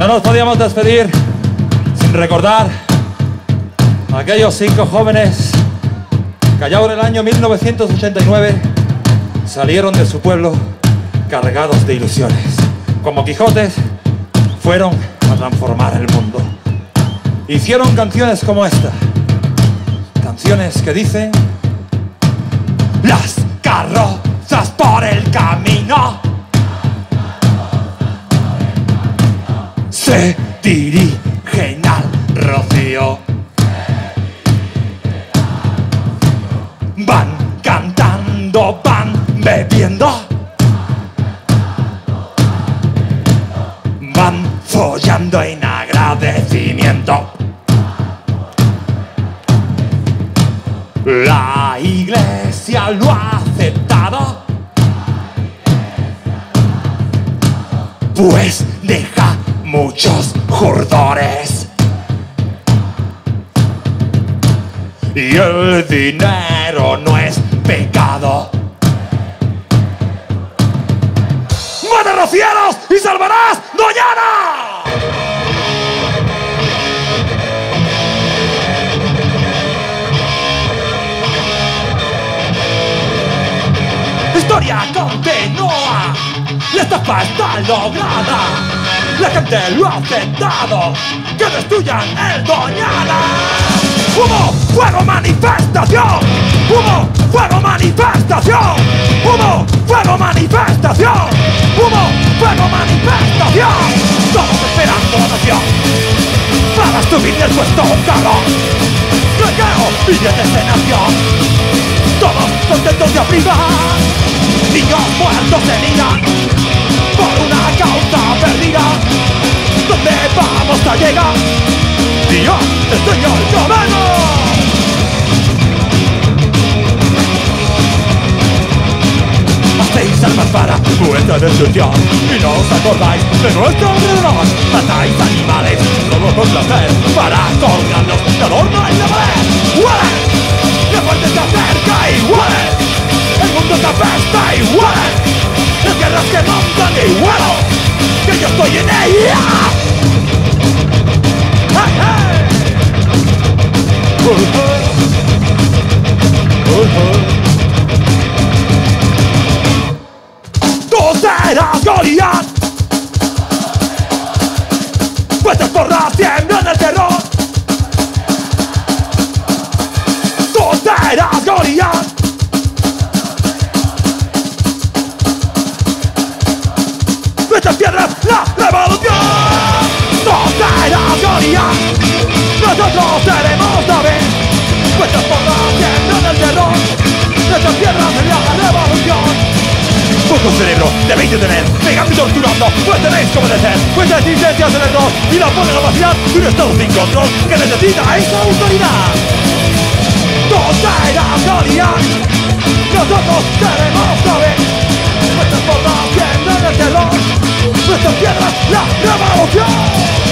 No nos podíamos despedir sin recordar a aquellos 5 jóvenes que allá por el año 1989 salieron de su pueblo cargados de ilusiones. Como Quijotes fueron a transformar el mundo. Hicieron canciones como esta, canciones que dicen: las carrozas por el camino se dirigen al rocío, van cantando, van bebiendo, van follando en agradecimiento. La iglesia lo ha aceptado, pues deja muchos jurdores. Y el dinero no es pecado. ¡Muere rocieros y salvarás Doñana! Historia continúa, la estafa está lograda, la gente lo ha aceptado, que destruyan el Doñana. Hubo fuego, manifestación, hubo fuego, manifestación, hubo fuego, manifestación, hubo fuego, manifestación. Todos esperando oración para subir el puesto cabrón, recreo y detención. Todos contentos de abrigar, niños muertos en Irán, por una causa perdida. ¿Dónde vamos a llegar? Dios, el Señor, yo vengo. Hacéis armas para vuestra destrucción y no os acordáis de nuestro alrededor. Matáis animales, solo por placer, para colgarlos de adorno en la pared. ¡Huele! La muerte se acerca y huele, el mundo se apesta y huele, las guerras que montan y huelo, que yo estoy en ella. ¡Hey, hey! Tú serás Goliat, vuestras porras siembran el terror. Serás Goliat, nuestras tierras la revolución. No serás Goliat, nosotros seremos David, nuestras porras tiemblan el terror, nuestras tierras la revolución. Poco cerebro debéis de tener, pegando y torturando, pues tenéis que obedecer vuestras exigencias en el error y la pobre capacidad de un estado sin control que necesita esa autoridad. Tú serás Goliat, nosotros seremos David, nuestras porras tiemblan el terror, nuestras tierras la revolución.